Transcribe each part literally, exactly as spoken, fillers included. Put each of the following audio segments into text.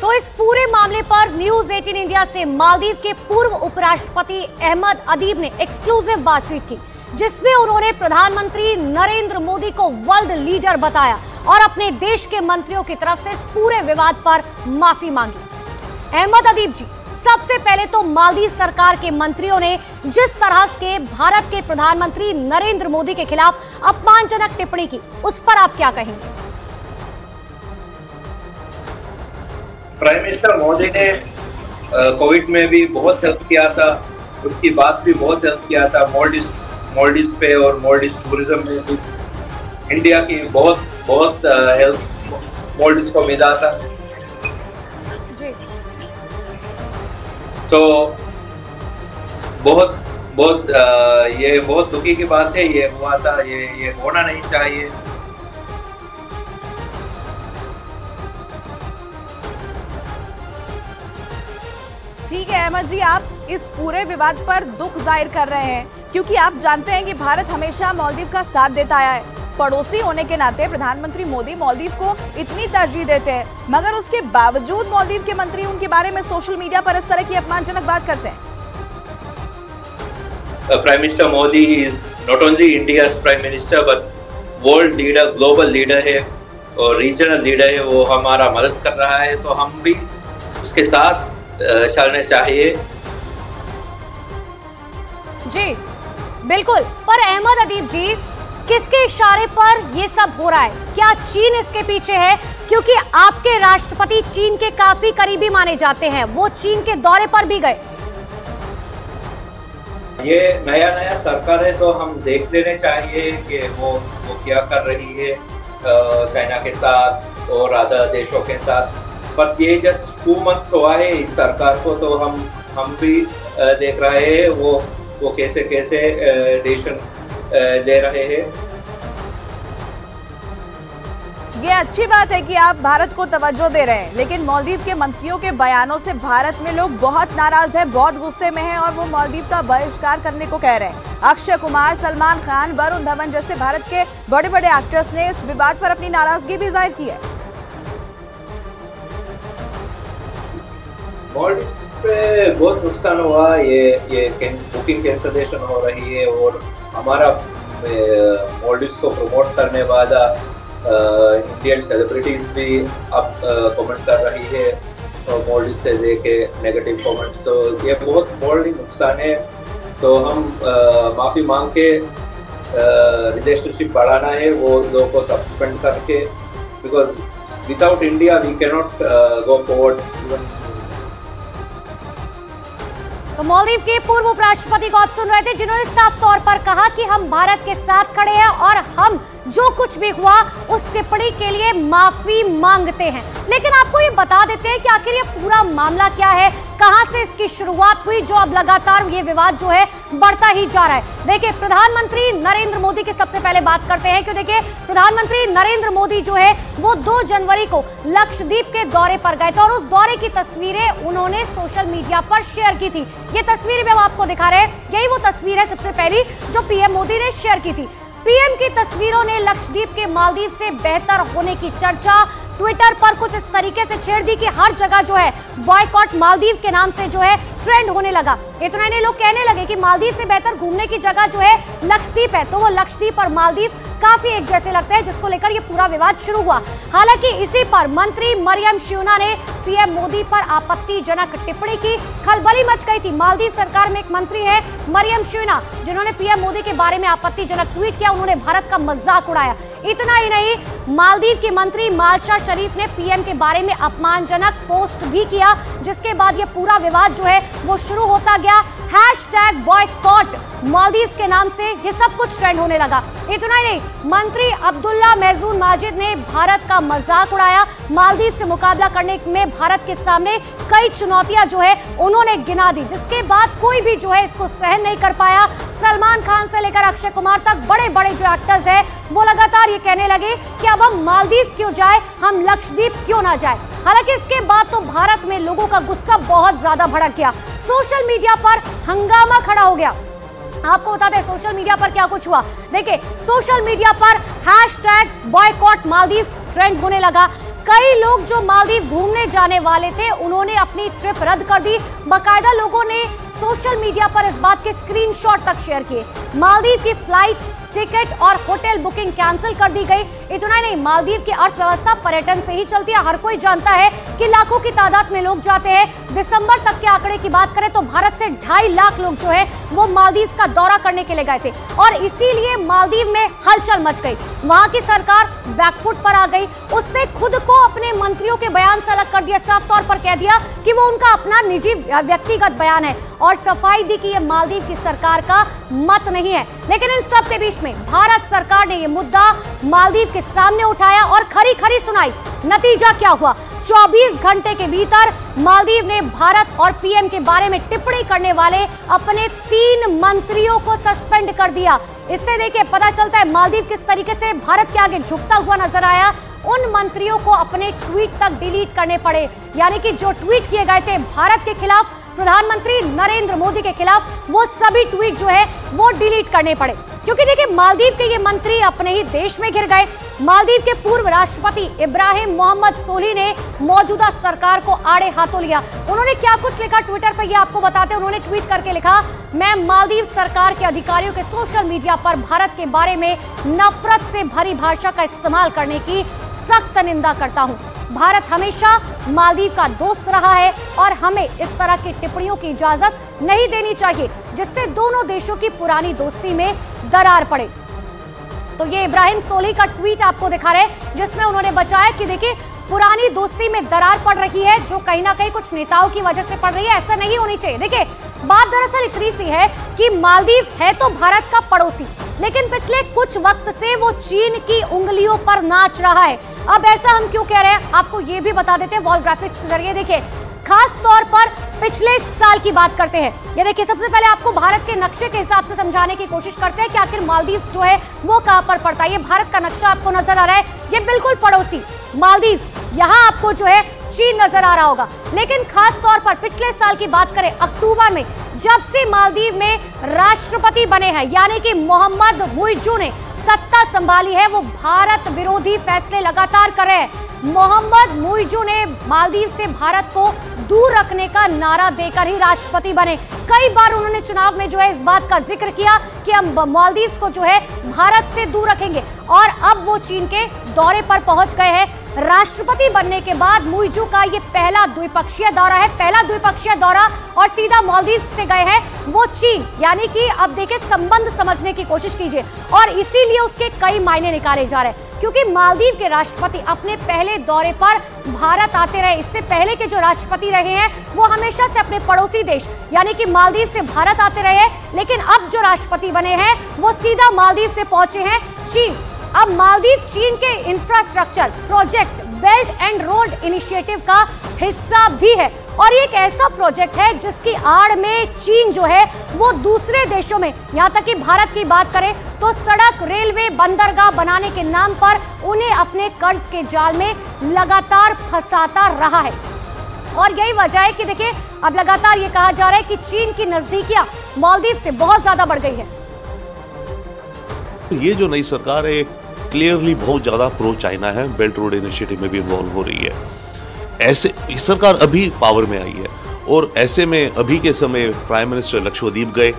तो इस पूरे मामले पर न्यूज़ अठारह इंडिया से मालदीव के पूर्व उपराष्ट्रपति अहमद अदीब ने एक्सक्लूसिव बातचीत की, जिसमें उन्होंने प्रधानमंत्री नरेंद्र मोदी को वर्ल्ड लीडर बताया और अपने देश के मंत्रियों की तरफ से इस पूरे विवाद पर माफी मांगी। अहमद अदीब जी, सबसे पहले तो मालदीव सरकार के मंत्रियों ने जिस तरह से भारत के प्रधानमंत्री नरेंद्र मोदी के खिलाफ अपमानजनक टिप्पणी की, उस पर आप क्या कहेंगे? प्राइम मिनिस्टर मोदी ने कोविड में भी बहुत हेल्प किया था, उसकी बात भी बहुत हेल्प किया था। मॉलडीव मॉलडीव पे और मॉलडीव टूरिज्म में भी इंडिया की बहुत बहुत हेल्प मॉलडीव को मिला था। तो बहुत बहुत आ, ये बहुत दुखी की बात है, ये हुआ था, ये ये होना नहीं चाहिए। ठीक है अहमद जी, आप इस पूरे विवाद पर दुख जाहिर कर रहे हैं, क्योंकि आप जानते हैं कि भारत हमेशा मालदीव का साथ देता आया है। पड़ोसी होने के नाते प्रधानमंत्री मोदी मालदीव को इतनी तरजीह देते हैं, मगर उसके बावजूद मालदीव के मंत्री उनके बारे में सोशल मीडिया पर इस तरह की अपमानजनक बात करते हैं। Prime minister Modi is not only India prime minister but world leader, global leader है और रीजनल लीडर है। वो हमारा मदद कर रहा है तो हम भी उसके साथ चलने चाहिए। जी बिल्कुल, पर अहमद अदीब जी, किसके इशारे पर ये सब हो रहा है? क्या चीन इसके पीछे है? क्योंकि आपके राष्ट्रपति चीन के काफी करीबी माने जाते हैं, वो चीन के दौरे पर भी गए। ये नया नया सरकार है तो हम देख लेने चाहिए कि वो वो क्या कर रही है चाइना के साथ और अदर देशों के साथ। पर ये जस्ट टू मंथ हुआ है इस सरकार को, तो हम हम भी देख रहे हैं वो वो कैसे कैसे देशन दे रहे हैं। ये अच्छी बात है कि आप भारत को तवज्जो दे रहे हैं, लेकिन मालदीव के मंत्रियों के बयानों से भारत में लोग बहुत नाराज हैं, बहुत गुस्से में हैं और वो मालदीव का बहिष्कार करने को कह रहे हैं। अक्षय कुमार, सलमान खान, वरुण धवन जैसे भारत के बड़े बड़े एक्टर्स ने इस विवाद पर अपनी नाराजगी भी जाहिर की है। मालदीव पे बहुत नुकसान हुआ, ये ये बुकिंग कैंसलेशन हो रही है और हमारा मॉडल्स को प्रमोट करने वाला इंडियन सेलिब्रिटीज भी अब कमेंट कर रही है और मॉडल्स से लेके नेगेटिव कमेंट्स, तो ये बहुत बड़ा नुकसान है। तो हम माफ़ी मांग के रिलेशनशिप बढ़ाना है, वो लोगों को सस्पेंड करके, because without India we can not go forward. तो मालदीव के पूर्व उपराष्ट्रपति को आप सुन रहे थे, जिन्होंने साफ तौर पर कहा कि हम भारत के साथ खड़े हैं और हम जो कुछ भी हुआ उस टिप्पणी के लिए माफी मांगते हैं। लेकिन आपको ये बता देते हैं कि आखिर ये पूरा मामला क्या है, कहां से इसकी शुरुआत हुई, जो अब लगातार ये विवाद जो है बढ़ता ही जा रहा है। देखिए, प्रधानमंत्री नरेंद्र मोदी की सबसे पहले बात करते हैं, क्यों? देखिए, प्रधानमंत्री नरेंद्र मोदी जो है वो दो जनवरी को लक्षद्वीप के दौरे पर गए थे और उस दौरे की तस्वीरें उन्होंने सोशल मीडिया पर शेयर की थी। ये तस्वीरें भी हम आपको दिखा रहे हैं, यही वो तस्वीर है सबसे पहली जो पीएम मोदी ने शेयर की थी। पीएम की तस्वीरों ने लक्षद्वीप के मालदीव से बेहतर होने की चर्चा ट्विटर पर कुछ इस तरीके से छेड़ दी कि हर जगह जो है बॉयकॉट मालदीव के नाम से जो है ट्रेंड होने लगा। इतना ही नहीं, लोग कहने लगे कि मालदीव से बेहतर घूमने की जगह जो है लक्षद्वीप है, तो वो लक्षद्वीप और मालदीव काफी एक जैसे लगते हैं, जिसको लेकर ये पूरा विवाद शुरू हुआ। हालांकि इसी पर मंत्री मरियम शियुना ने पीएम मोदी पर आपत्तिजनक टिप्पणी की, खलबली मच गई थी। मालदीव सरकार में एक मंत्री है मरियम शियुना, जिन्होंने पीएम मोदी के बारे में आपत्तिजनक ट्वीट किया, उन्होंने भारत का मजाक उड़ाया। इतना ही नहीं, मालदीव की मंत्री मालशा शरीफ ने पीएम के बारे में अपमानजनक पोस्ट भी किया, जिसके बाद ये पूरा विवाद जो है वो शुरू होता गया। हैशटैग बॉयकॉट मालदीव के नाम से ये सब कुछ ट्रेंड होने लगा। इतना ही नहीं, मंत्री अब्दुल्ला मेहजून माजिद ने भारत का मजाक उड़ाया। मालदीव से मुकाबला करने में भारत के सामने कई चुनौतियां जो है उन्होंने गिना दी, जिसके बाद कोई भी जो है इसको सहन नहीं कर पाया। सलमान खान से लेकर अक्षय कुमार तक बड़े बड़े जो एक्टर्स हैं वो लगातार ये कहने लगे कि अब हम मालदीव क्यों जाए, हम लक्षद्वीप क्यों ना जाए। हालांकि इसके बाद तो भारत में लोगों का गुस्सा बहुत ज्यादा भड़क गया, सोशल मीडिया पर हंगामा खड़ा हो गया। आपको बता दें सोशल मीडिया पर क्या कुछ हुआ। देखिए, सोशल मीडिया पर हैशटैग बॉयकॉट मालदीव ट्रेंड होने लगा। कई लोग जो मालदीव घूमने जाने वाले थे उन्होंने अपनी ट्रिप रद्द कर दी। बाकायदा लोगों ने सोशल मीडिया पर इस बात के स्क्रीनशॉट तक शेयर किए। मालदीव की फ्लाइट टिकट और होटल बुकिंग कैंसिल कर दी गई। इतना ही नहीं, मालदीव की अर्थव्यवस्था पर्यटन से ही चलती है। हर कोई जानता है कि लाखों की तादाद में लोग जाते हैं। दिसंबर तक के आंकड़े की बात करें तो भारत से ढाई लाख लोग जो है वो मालदीव का दौरा करने के लिए गए थे और इसीलिए मालदीव में हलचल मच गई। वहां की सरकार बैकफुट पर आ गई। उसने खुद को अपने मंत्रियों के बयान से अलग कर दिया, साफ तौर पर कह दिया कि वो उनका अपना निजी व्यक्तिगत बयान है और सफाई दी कि यह मालदीव की सरकार का मत नहीं है। लेकिन इन सब के बीच में भारत सरकार ने यह मुद्दा मालदीव के सामने उठाया और खरी खरी सुनाई। नतीजा क्या हुआ? चौबीस घंटे के भीतर मालदीव ने भारत और पीएम के बारे में टिप्पणी करने वाले अपने तीन मंत्रियों को सस्पेंड कर दिया। इससे देखिए पता चलता है मालदीव किस तरीके से भारत के आगे झुकता हुआ नजर आया। उन मंत्रियों को अपने ट्वीट तक डिलीट करने पड़े, यानी कि जो ट्वीट किए गए थे भारत के खिलाफ, प्रधानमंत्री नरेंद्र मोदी के खिलाफ, वो सभी ट्वीट जो है वो डिलीट करने पड़े। क्योंकि देखिए मालदीव के ये मंत्री अपने ही देश में घिर गए। मालदीव के पूर्व राष्ट्रपति इब्राहिम मोहम्मद सोलिह ने मौजूदा सरकार को आड़े हाथों लिया। उन्होंने क्या कुछ लिखा ट्विटर पर, ये आपको बताते हैं। उन्होंने ट्वीट करके लिखा, मैं मालदीव सरकार के अधिकारियों के सोशल मीडिया पर भारत के बारे में नफरत से भरी भाषा का इस्तेमाल करने की सख्त निंदा करता हूँ। भारत हमेशा मालदीव का दोस्त रहा है और हमें इस तरह की टिप्पणियों की इजाजत नहीं देनी चाहिए जिससे दोनों देशों की पुरानी दोस्ती में दरार पड़े। तो ये इब्राहिम सोलिह का ट्वीट आपको दिखा रहे हैं जिसमें उन्होंने बचाया कि देखिए पुरानी दोस्ती में दरार पड़ रही है जो कहीं ना कहीं कुछ नेताओं की वजह से पड़ रही है। ऐसा नहीं होनी चाहिए। देखिए बात दरअसल इतनी सी है कि मालदीव है तो भारत का पड़ोसी, लेकिन पिछले कुछ वक्त से वो चीन की उंगलियों पर नाच रहा है। अब ऐसा हम क्यों कह रहे हैं आपको ये भी बता देते हैं वॉल ग्राफिक्स के जरिए। देखिए खास तौर पर पिछले साल की बात करते हैं। ये देखिए सबसे पहले आपको भारत के नक्शे के हिसाब से समझाने की कोशिश करते हैं कि आखिर मालदीव जो है वो कहां पर पड़ता है। ये भारत का नक्शा आपको नजर आ रहा है, ये बिल्कुल पड़ोसी मालदीव, यहाँ आपको जो है चीन नजर आ रहा होगा। लेकिन खास तौर पर पिछले साल की बात करें अक्टूबर में, जब से मालदीव में राष्ट्रपति बने हैं यानी कि मोहम्मद मुइजू ने सत्ता संभाली है, वो भारत विरोधी फैसले लगातार कर रहे हैं। मोहम्मद मुइजू ने मालदीव से भारत को दूर रखने का नारा देकर ही राष्ट्रपति बने। कई बार उन्होंने चुनाव में जो है इस बात का जिक्र किया कि हम मालदीव को जो है भारत से दूर रखेंगे और अब वो चीन के दौरे पर पहुंच गए हैं। राष्ट्रपति बनने के बाद मुइजू का ये पहला द्विपक्षीय दौरा है, पहला द्विपक्षीय दौरा, और सीधा मालदीव से गए हैं वो चीन। यानी कि अब देखिए संबंध समझने की कोशिश कीजिए और इसीलिए उसके कई मायने निकाले जा रहे हैं क्योंकि मालदीव के राष्ट्रपति अपने पहले दौरे पर भारत आते रहे। इससे पहले के जो राष्ट्रपति रहे हैं वो हमेशा से अपने पड़ोसी देश यानी कि मालदीव से भारत आते रहे, लेकिन अब जो राष्ट्रपति बने हैं वो सीधा मालदीव से पहुंचे हैं चीन। अब मालदीव चीन के infrastructure project belt and road initiative का हिस्सा भी है और ये एक ऐसा प्रोजेक्ट है जिसकी आड़ में चीन जो है वो दूसरे देशों में, यहाँ तक कि भारत की बात करें तो सड़क, रेलवे, बंदरगाह बनाने के नाम पर उन्हें अपने कर्ज के जाल में लगातार फंसाता रहा है। और यही वजह है कि देखिए अब लगातार ये कहा जा रहा है कि चीन की नजदीकियां मालदीव से बहुत ज्यादा बढ़ गई है। ये जो नई सरकार है क्लियरली बहुत ज्यादा प्रो चाइना है, बेल्ट रोड इनिशिएटिव में भी इन्वॉल्व हो रही है। ऐसे सरकार अभी पावर में आई है और ऐसे में अभी के समय प्राइम मिनिस्टर लक्षद्वीप गए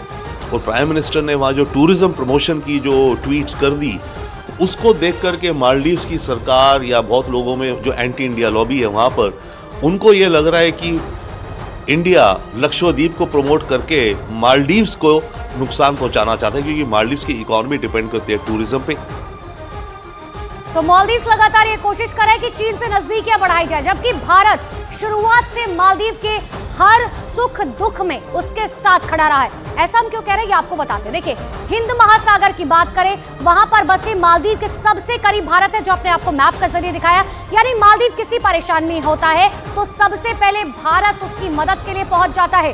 और प्राइम मिनिस्टर ने वहाँ जो टूरिज्म प्रमोशन की जो ट्वीट्स कर दी उसको देख करके मालदीव्स की सरकार या बहुत लोगों में जो एंटी इंडिया लॉबी है वहाँ पर उनको ये लग रहा है कि इंडिया लक्षद्वीप को प्रमोट करके मालदीव्स को नुकसान पहुँचाना चाहता है क्योंकि मालदीव्स की इकॉनमी डिपेंड करती है टूरिज्म पे। तो मालदीव लगातार ये कोशिश कर रहा है कि चीन से नजदीकियां बढ़ाई जाए, जबकि भारत शुरुआत से मालदीव के हर सुख दुख में उसके साथ खड़ा रहा है। ऐसा हम क्यों कह रहे हैं ये आपको बताते हैं। देखिए हिंद महासागर की बात करें, वहां पर बसे मालदीव के सबसे करीब भारत है जो अपने आप को मैप के जरिए दिखाया। यानी मालदीव किसी परेशानी में होता है तो सबसे पहले भारत उसकी मदद के लिए पहुंच जाता है।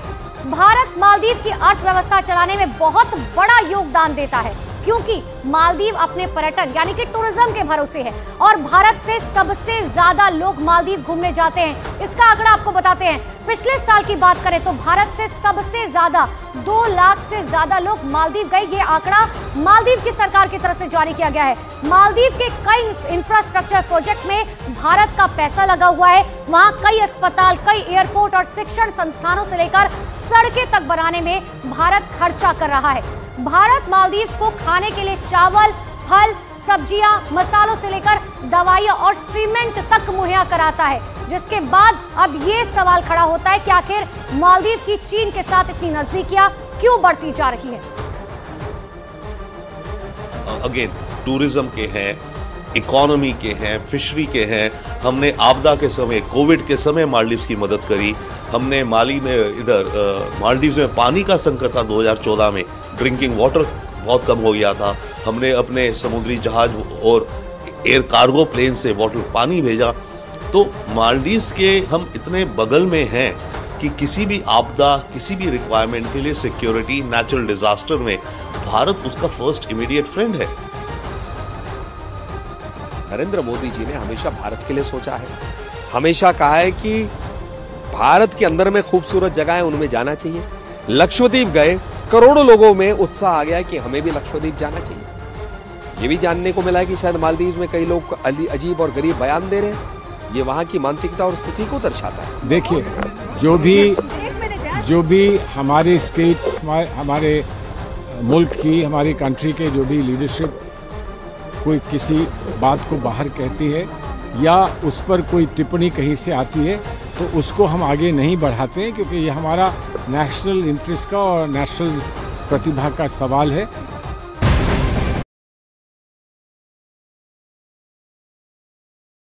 भारत मालदीव की अर्थव्यवस्था चलाने में बहुत बड़ा योगदान देता है क्योंकि मालदीव अपने पर्यटन यानी कि टूरिज्म के भरोसे है और भारत से सबसे ज्यादा लोग मालदीव घूमने जाते हैं। इसका आंकड़ा आपको बताते हैं, पिछले साल की बात करें तो भारत से सबसे ज्यादा दो लाख से ज्यादा लोग मालदीव गए। ये आंकड़ा मालदीव की सरकार की तरफ से जारी किया गया है। मालदीव के कई इंफ्रास्ट्रक्चर प्रोजेक्ट में भारत का पैसा लगा हुआ है। वहां कई अस्पताल, कई एयरपोर्ट और शिक्षण संस्थानों से लेकर सड़कें तक बनाने में भारत खर्चा कर रहा है। भारत मालदीव को खाने के लिए चावल, फल, सब्जियां, मसालों से लेकर दवाइयां और सीमेंट तक मुहैया कराता है, जिसके बाद अब ये सवाल खड़ा होता है कि आखिर मालदीव की चीन के साथ इतनी नजदीकियां क्यों बढ़ती जा रही है। अगेन टूरिज्म के हैं, इकोनॉमी के हैं, फिशरी के हैं। हमने आपदा के समय, कोविड के समय मालदीव्स की मदद करी। हमने माली में इधर मालदीव्स में पानी का संकट था दो हज़ार चौदह में, ड्रिंकिंग वाटर बहुत कम हो गया था। हमने अपने समुद्री जहाज और एयर कार्गो प्लेन से वाटर पानी भेजा। तो मालदीव्स के हम इतने बगल में हैं कि किसी भी आपदा, किसी भी रिक्वायरमेंट के लिए, सिक्योरिटी, नेचुरल डिजास्टर में भारत उसका फर्स्ट इमीडिएट फ्रेंड है। नरेंद्र मोदी जी ने हमेशा भारत के लिए सोचा है, हमेशा कहा है कि भारत के अंदर में खूबसूरत जगह है, उनमें जाना चाहिए। लक्षद्वीप गए, करोड़ों लोगों में उत्साह आ गया कि हमें भी लक्षद्वीप जाना चाहिए। ये भी जानने को मिला है कि शायद मालदीव में कई लोग अजीब और गरीब बयान दे रहे हैं। ये वहाँ की मानसिकता और स्थिति को दर्शाता है। देखिए, जो भी जो भी हमारे स्टेट, हमारे मुल्क की, हमारी कंट्री के जो भी लीडरशिप कोई किसी बात को बाहर कहती है या उस पर कोई टिप्पणी कहीं से आती है तो उसको हम आगे नहीं बढ़ाते हैं, क्योंकि ये हमारा नेशनल इंटरेस्ट का और नेशनल प्रतिभा का सवाल है।